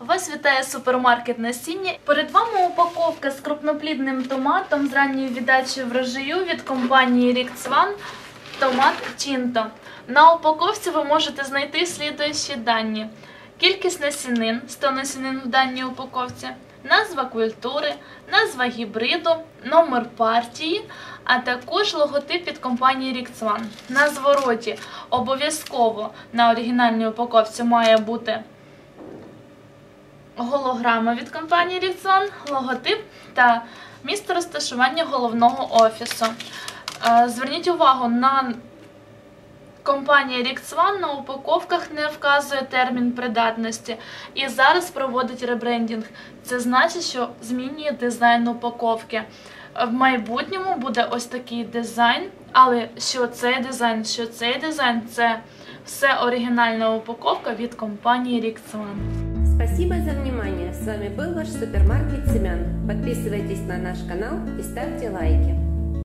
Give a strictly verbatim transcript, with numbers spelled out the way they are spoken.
Вас вітає супермаркет насіння. Перед вами упаковка з крупноплідним томатом з ранньої віддачі врожаю від компанії Рijk Zwaan «Томат Чінто». На упаковці ви можете знайти слідуючі дані. Кількість насінин, сто насінин в даній упаковці, назва культури, назва гібриду, номер партії, а також логотип від компанії Рijk Zwaan. На звороті обов'язково на оригінальній упаковці має бути голограма від компанії Рijk Zwaan, логотип та місце розташування головного офісу. Зверніть увагу, на компанія Рijk Zwaan на упаковках не вказує термін придатності і зараз проводить ребрендінг. Це значить, що змінює дизайн упаковки. В майбутньому буде ось такий дизайн, але що цей дизайн, що цей дизайн – це все оригінальна упаковка від компанії Рijk Zwaan. Спасибо за внимание. С вами был ваш супермаркет семян. Подписывайтесь на наш канал и ставьте лайки.